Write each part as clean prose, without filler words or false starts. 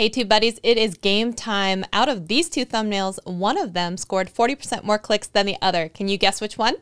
Hey TubeBuddies, it is game time. Out of these two thumbnails, one of them scored 40% more clicks than the other. Can you guess which one?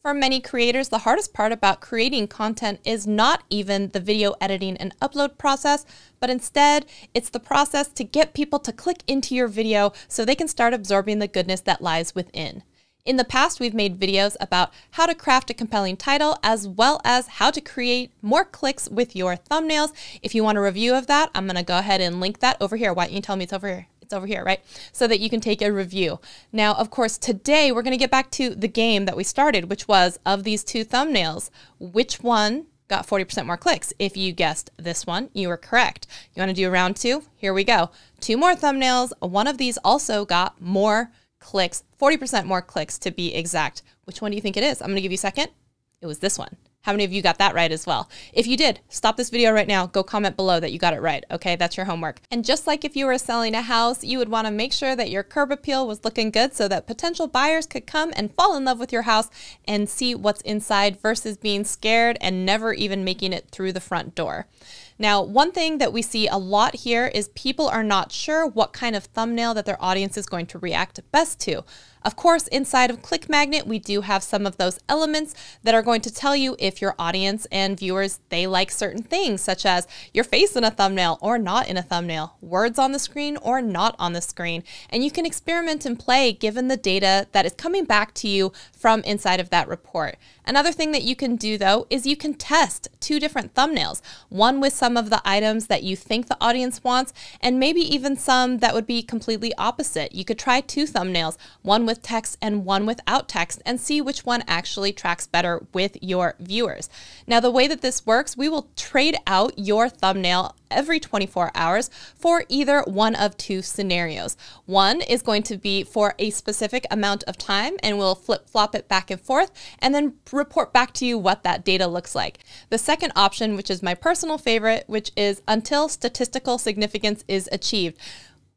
For many creators, the hardest part about creating content is not even the video editing and upload process, but instead it's the process to get people to click into your video so they can start absorbing the goodness that lies within. In the past, we've made videos about how to craft a compelling title, as well as how to create more clicks with your thumbnails. If you want a review of that, I'm gonna go ahead and link that over here. Why don't you tell me it's over here? It's over here, right? So that you can take a review. Now, of course, today we're gonna get back to the game that we started, which was of these two thumbnails, which one got 40% more clicks? If you guessed this one, you were correct. You wanna do round two? Here we go. Two more thumbnails. One of these also got more clicks, 40% more clicks to be exact. Which one do you think it is? I'm gonna give you a second. It was this one. How many of you got that right as well? If you did, stop this video right now, go comment below that you got it right, okay? That's your homework. And just like if you were selling a house, you would wanna make sure that your curb appeal was looking good so that potential buyers could come and fall in love with your house and see what's inside versus being scared and never even making it through the front door. Now, one thing that we see a lot here is people are not sure what kind of thumbnail that their audience is going to react best to. Of course, inside of Click Magnet, we do have some of those elements that are going to tell you if your audience and viewers, they like certain things, such as your face in a thumbnail or not in a thumbnail, words on the screen or not on the screen. And you can experiment and play given the data that is coming back to you from inside of that report. Another thing that you can do though, is you can test two different thumbnails, one with some of the items that you think the audience wants, and maybe even some that would be completely opposite. You could try two thumbnails, one with text and one without text, and see which one actually tracks better with your viewers. Now, the way that this works, we will trade out your thumbnail every 24 hours for either one of two scenarios. One is going to be for a specific amount of time and we'll flip-flop it back and forth and then report back to you what that data looks like. The second option, which is my personal favorite, which is until statistical significance is achieved.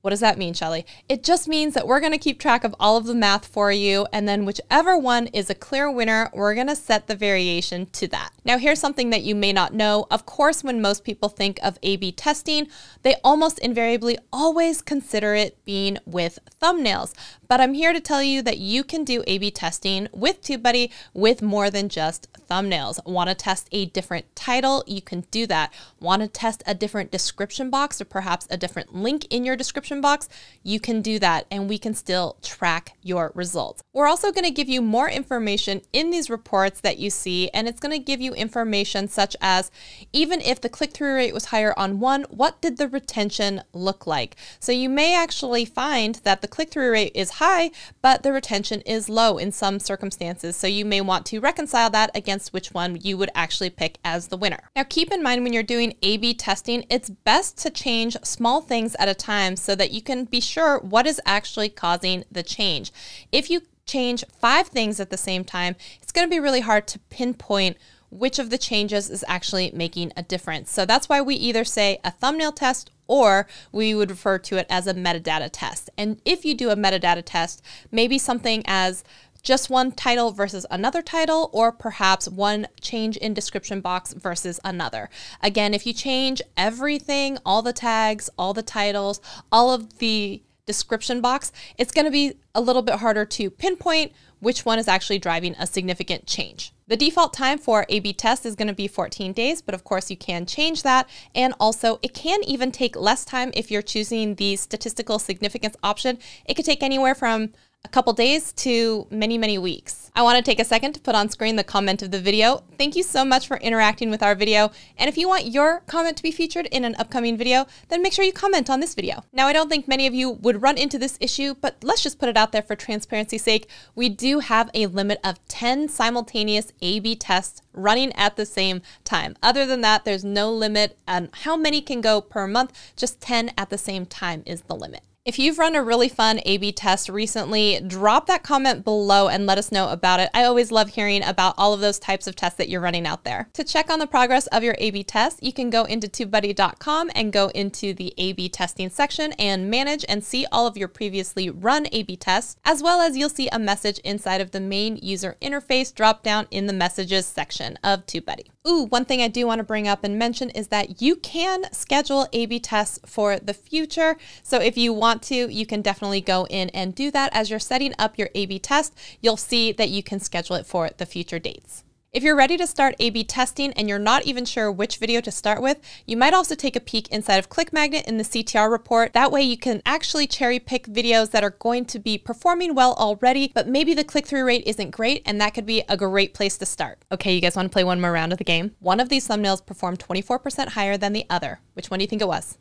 What does that mean, Shelley? It just means that we're gonna keep track of all of the math for you, and then whichever one is a clear winner, we're gonna set the variation to that. Now, here's something that you may not know. Of course, when most people think of A/B testing, they almost invariably always consider it being with thumbnails. But I'm here to tell you that you can do A/B testing with TubeBuddy with more than just thumbnails. Wanna test a different title? You can do that. Wanna test a different description box or perhaps a different link in your description box, you can do that and we can still track your results. We're also going to give you more information in these reports that you see, and it's going to give you information such as even if the click-through rate was higher on one, what did the retention look like? So you may actually find that the click-through rate is high, but the retention is low in some circumstances. So you may want to reconcile that against which one you would actually pick as the winner. Now, keep in mind when you're doing A/B testing, it's best to change small things at a time so that you can be sure what is actually causing the change. If you change 5 things at the same time, it's going to be really hard to pinpoint which of the changes is actually making a difference. So that's why we either say a thumbnail test or we would refer to it as a metadata test. And if you do a metadata test, maybe something as just one title versus another title, or perhaps one change in description box versus another. Again, if you change everything, all the tags, all the titles, all of the description box, it's going to be a little bit harder to pinpoint which one is actually driving a significant change. The default time for A/B test is going to be 14 days, but of course you can change that. And also it can even take less time if you're choosing the statistical significance option. It could take anywhere from a couple days to many, many weeks. I want to take a second to put on screen the comment of the video. Thank you so much for interacting with our video. And if you want your comment to be featured in an upcoming video, then make sure you comment on this video. Now, I don't think many of you would run into this issue, but let's just put it out there for transparency's sake. We do have a limit of 10 simultaneous A/B tests running at the same time. Other than that, there's no limit on how many can go per month, just 10 at the same time is the limit. If you've run a really fun A/B test recently, drop that comment below and let us know about it. I always love hearing about all of those types of tests that you're running out there. To check on the progress of your A/B test, you can go into TubeBuddy.com and go into the A/B testing section and manage and see all of your previously run A/B tests, as well as you'll see a message inside of the main user interface drop down in the messages section of TubeBuddy. Ooh, one thing I do want to bring up and mention is that you can schedule A/B tests for the future. So if you want to, you can definitely go in and do that. As you're setting up your A/B test, you'll see that you can schedule it for the future dates. If you're ready to start A/B testing and you're not even sure which video to start with, you might also take a peek inside of Click Magnet in the CTR report. That way you can actually cherry pick videos that are going to be performing well already, but maybe the click-through rate isn't great, and that could be a great place to start. Okay, you guys want to play one more round of the game? One of these thumbnails performed 24% higher than the other. Which one do you think it was?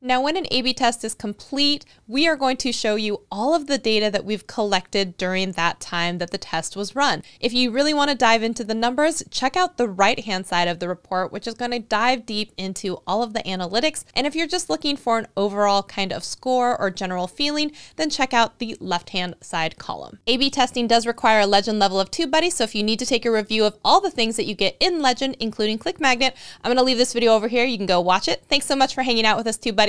Now, when an A/B test is complete, we are going to show you all of the data that we've collected during that time that the test was run. If you really want to dive into the numbers, check out the right-hand side of the report, which is going to dive deep into all of the analytics. And if you're just looking for an overall kind of score or general feeling, then check out the left-hand side column. A/B testing does require a Legend level of TubeBuddy, so if you need to take a review of all the things that you get in Legend, including Click Magnet, I'm going to leave this video over here. You can go watch it. Thanks so much for hanging out with us, TubeBuddy.